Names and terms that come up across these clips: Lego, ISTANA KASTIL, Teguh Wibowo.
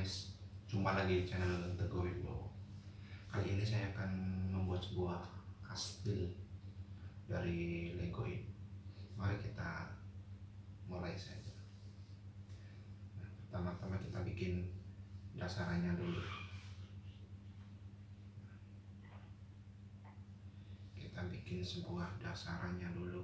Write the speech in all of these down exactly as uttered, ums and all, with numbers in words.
guys, jumpa lagi di channel Teguh Wibowo. Kali ini saya akan membuat sebuah kastil dari Lego ini. Mari kita mulai saja. Nah, pertama-tama kita bikin dasarnya dulu. Kita bikin sebuah dasarnya dulu.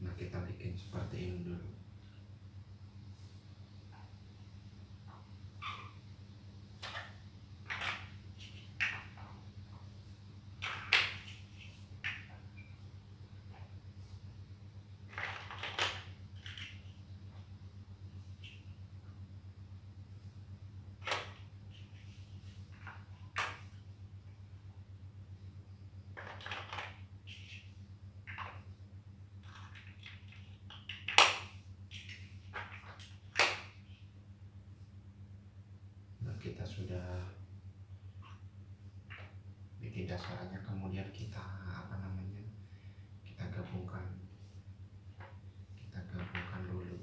Nah, kita bikin seperti ini dulu. Kita sudah bikin dasarnya, kemudian kita apa namanya kita gabungkan kita gabungkan dulu.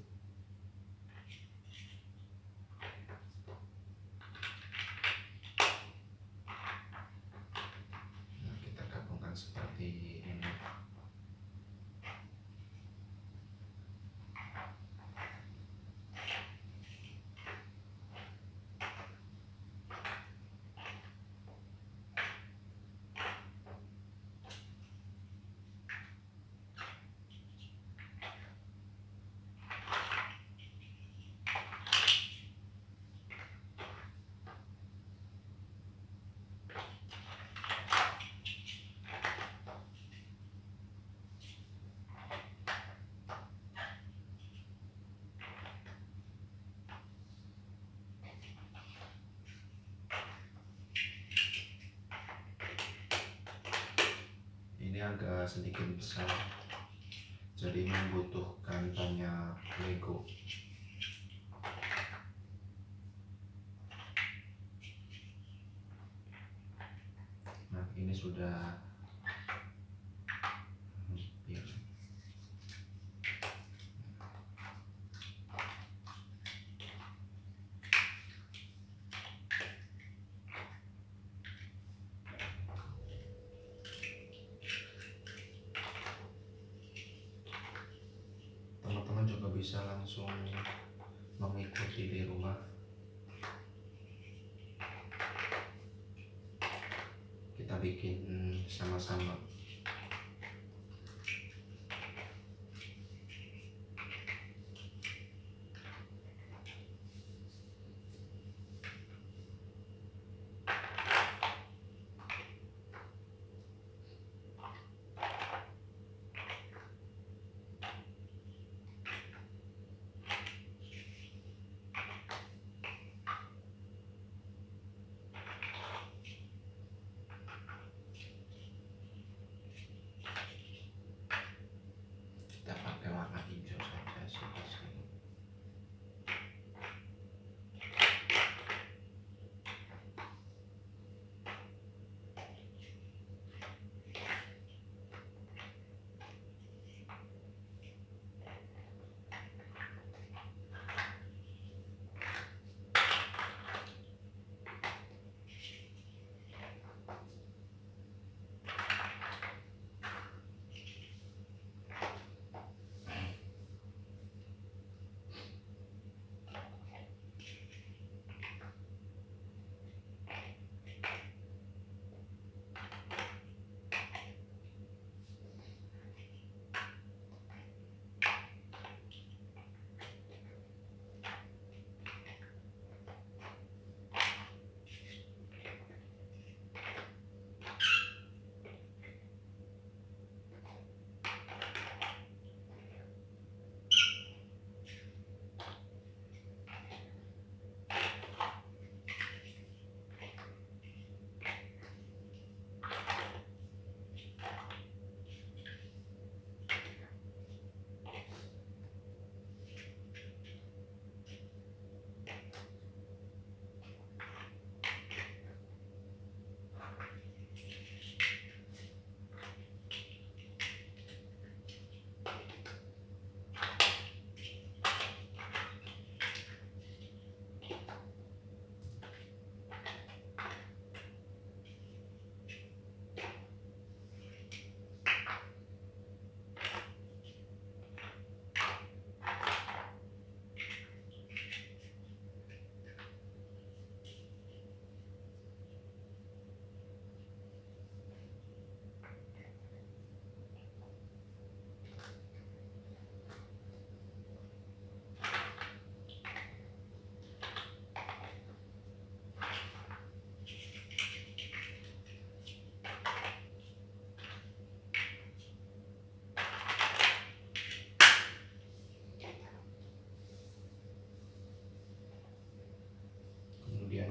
Nah, kita gabungkan seperti ini. Agak sedikit besar, jadi membutuhkan banyak Lego. Nah, ini sudah hampir. Bisa langsung mengikuti di rumah. Kita bikin sama-sama.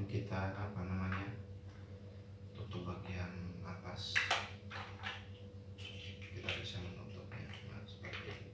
kita apa namanya tutup bagian atas, kita bisa menutupnya. Nah, seperti ini.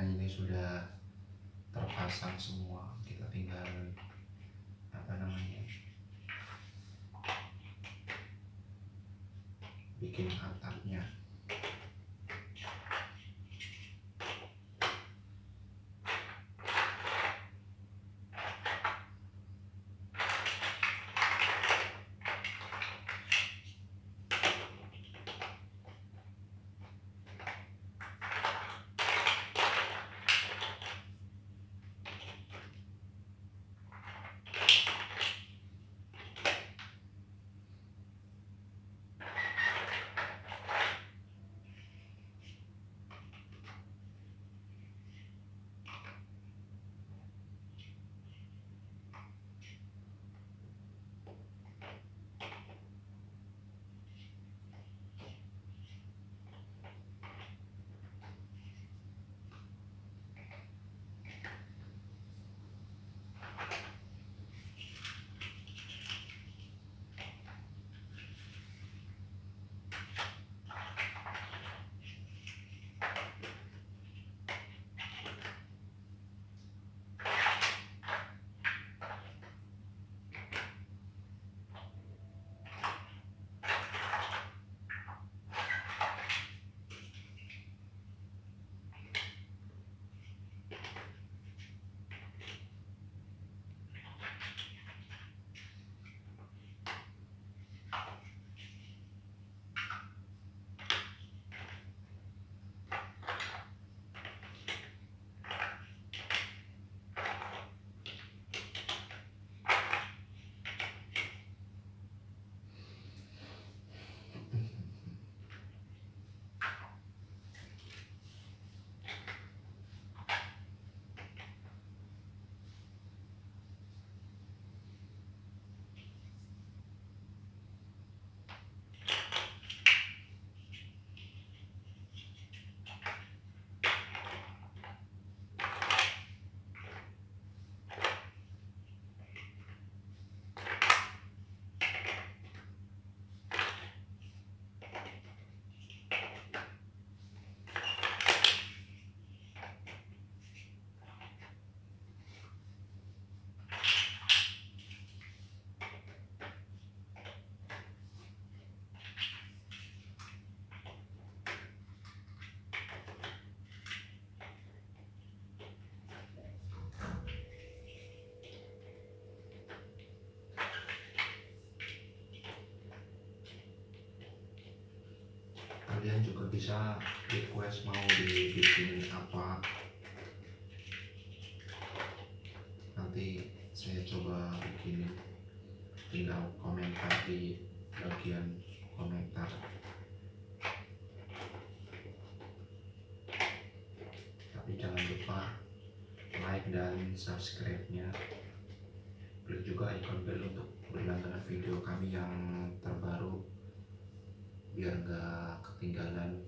dan ini sudah terpasang semua, kita tinggal apa namanya bikin atapnya. Kalian juga bisa request mau dibikin apa, nanti saya coba bikin, tinggal komentar di bagian komentar. Tapi jangan lupa like dan subscribe-nya, klik juga icon bel untuk berlangganan video kami yang terbaru biar nggak ketinggalan.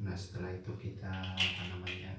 Nah setelah itu kita apa namanya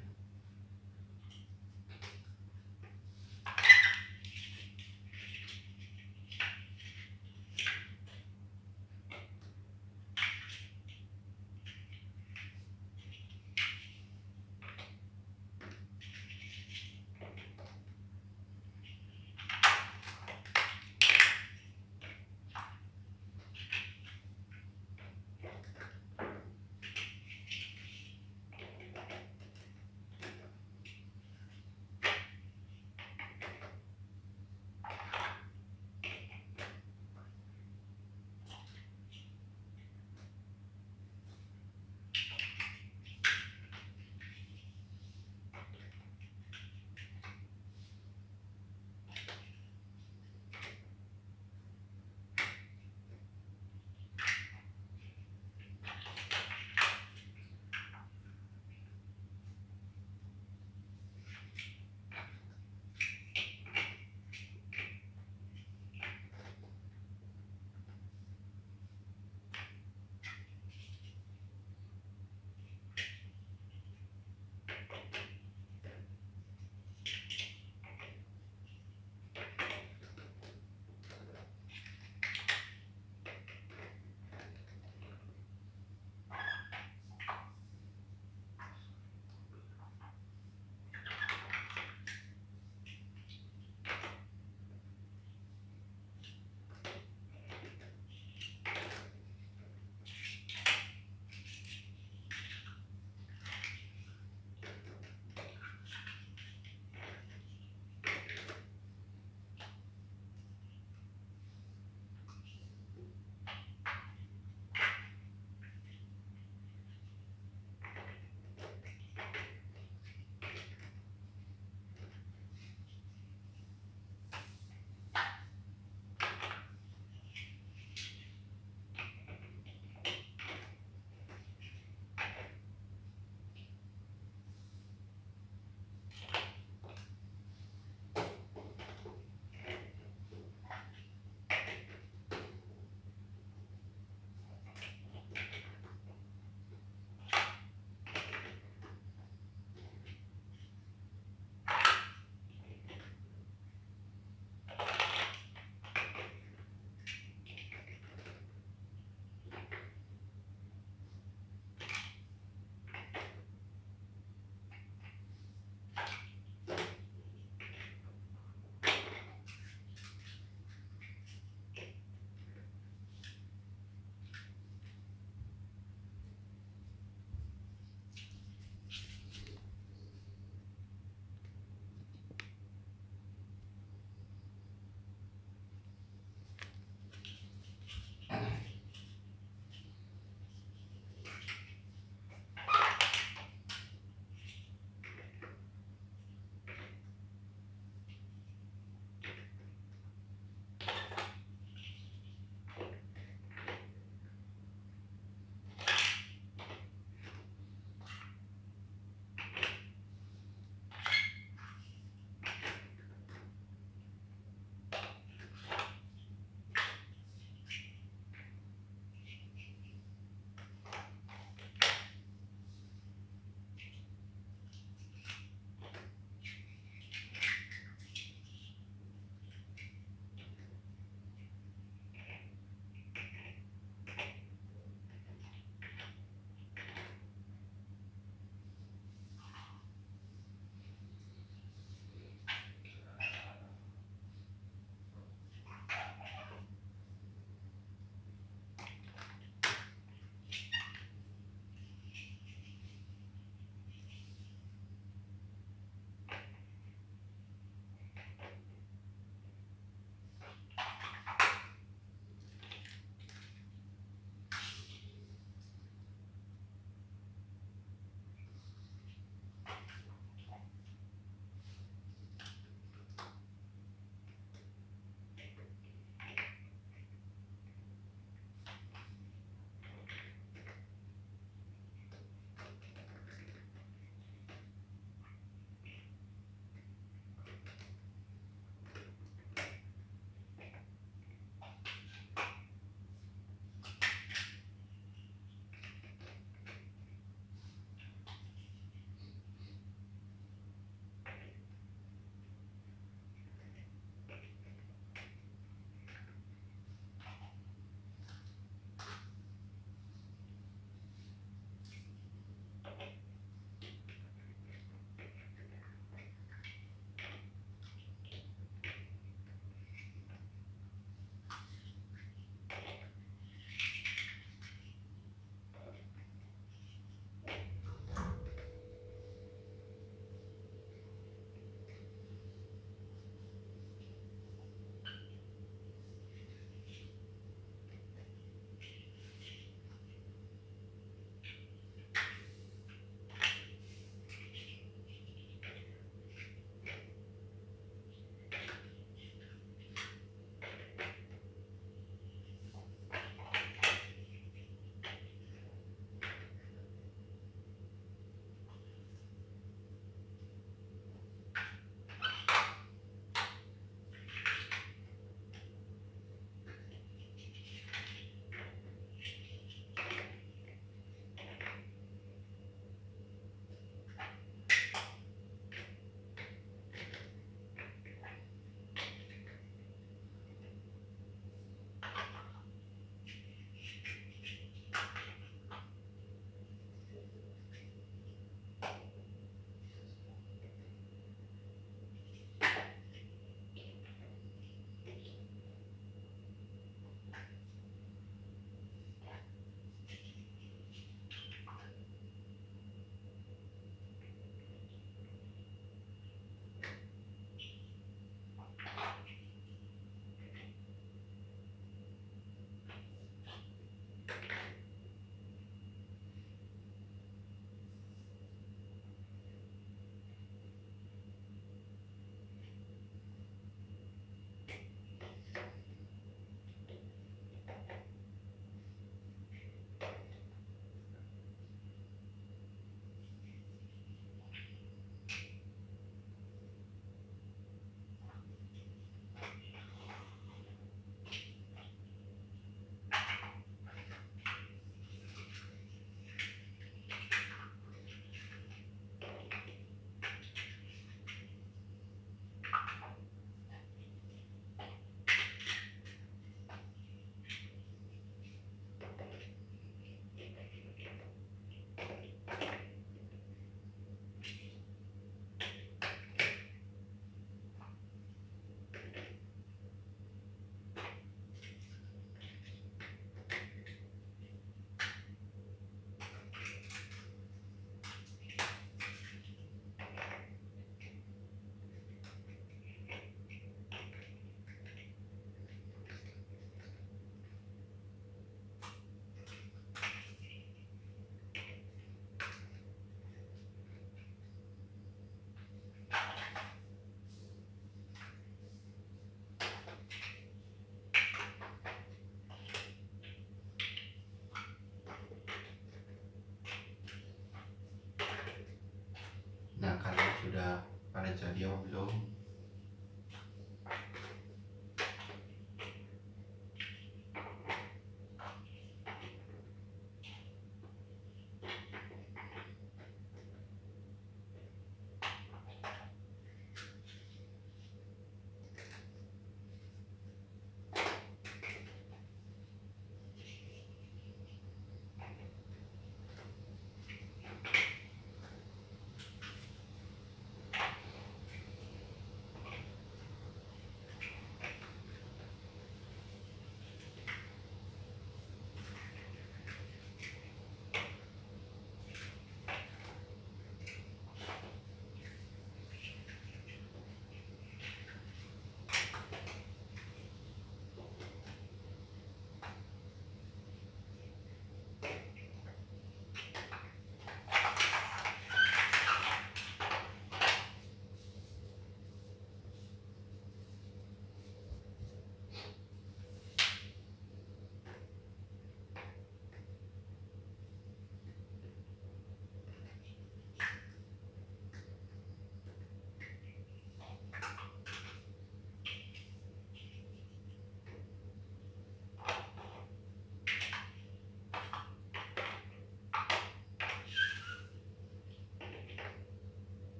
Nah, kalian sudah pada jadi apa belum?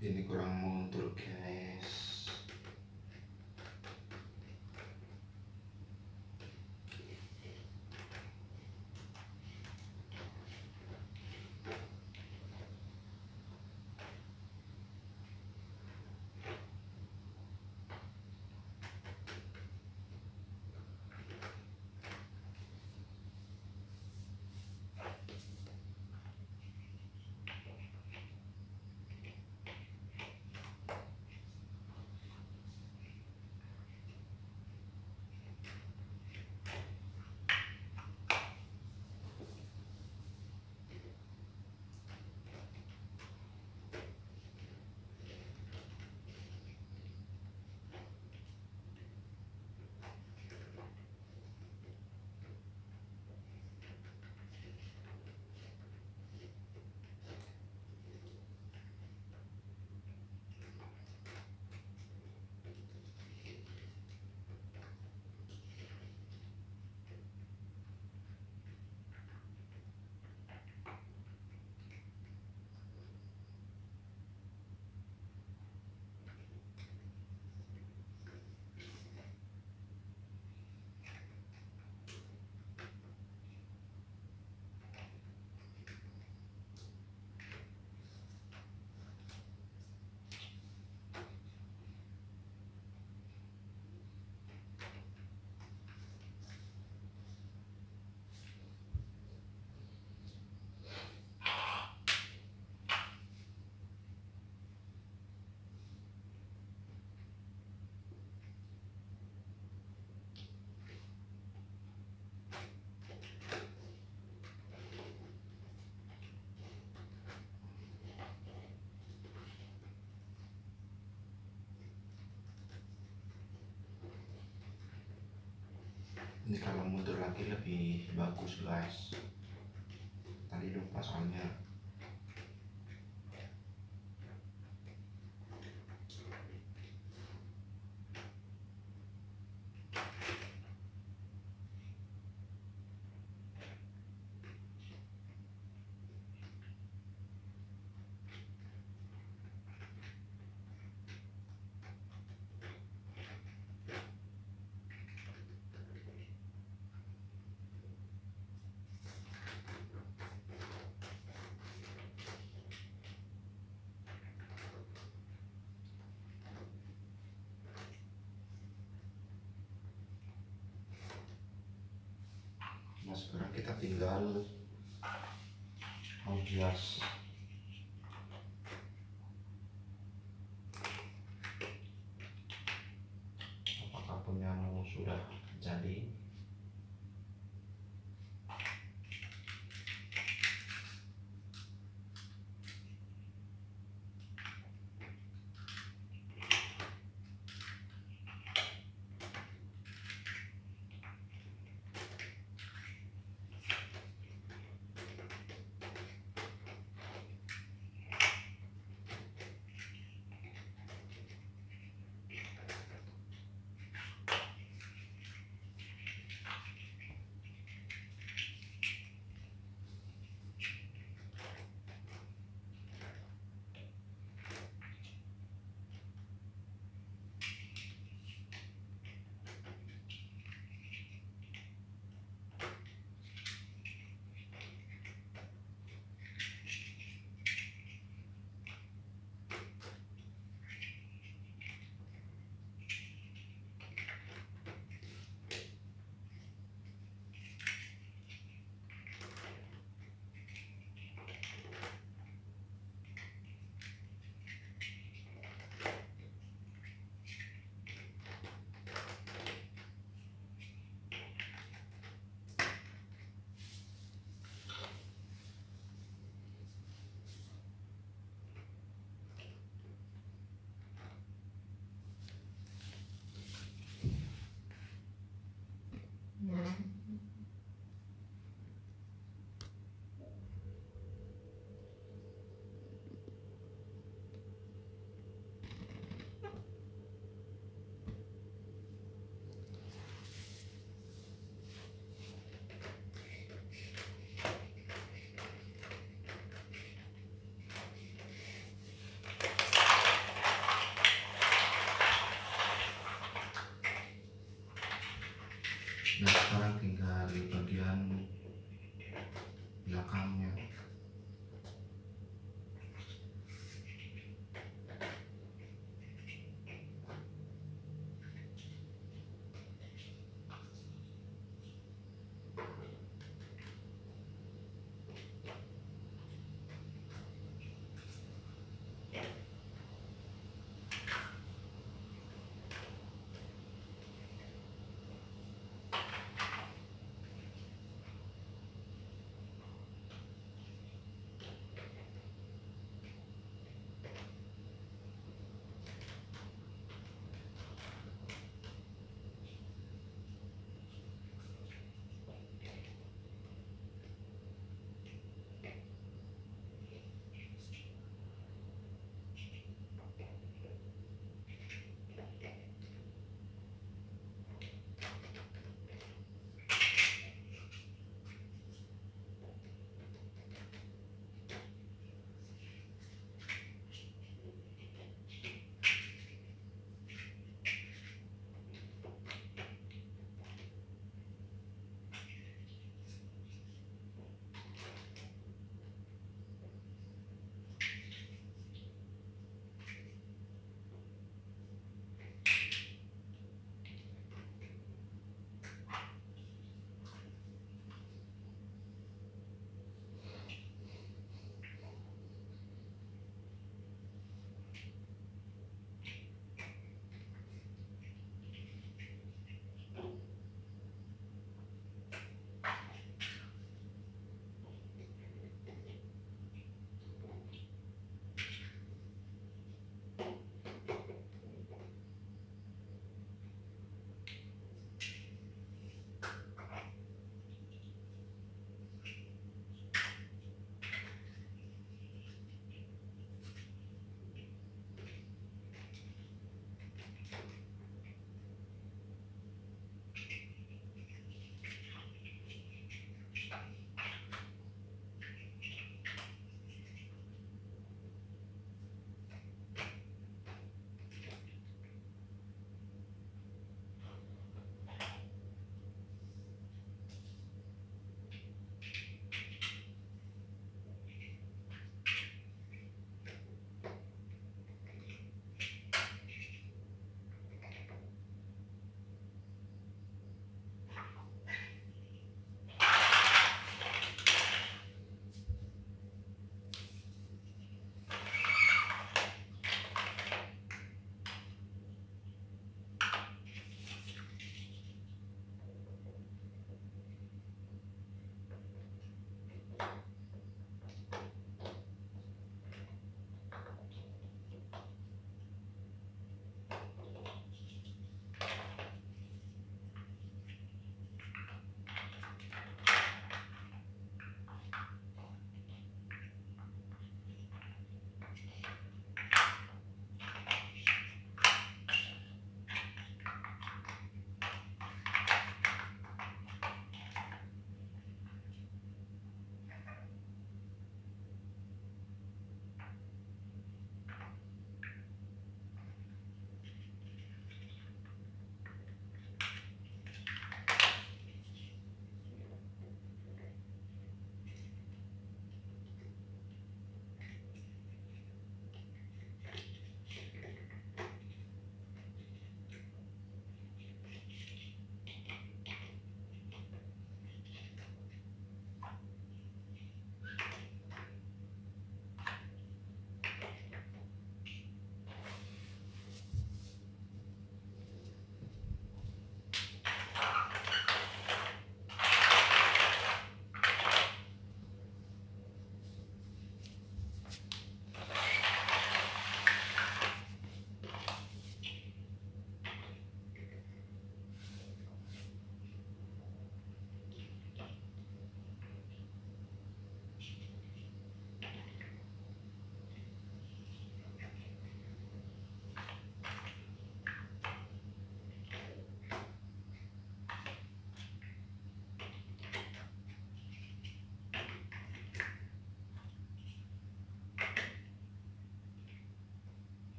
Ini kurang mundur, guys. Ini kalau mundur lagi lebih bagus guys, tadi lupa soalnya. Nah, sekarang kita tinggal menghias apakah punyamu sudah jadi.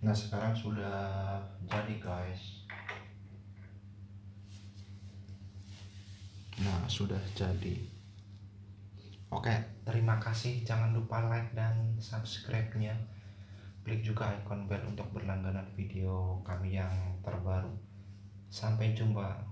Nah, sekarang sudah jadi, guys. Nah, sudah jadi. Oke, terima kasih. Jangan lupa like dan subscribe-nya. Klik juga ikon bel untuk berlangganan video kami yang terbaru. Sampai jumpa.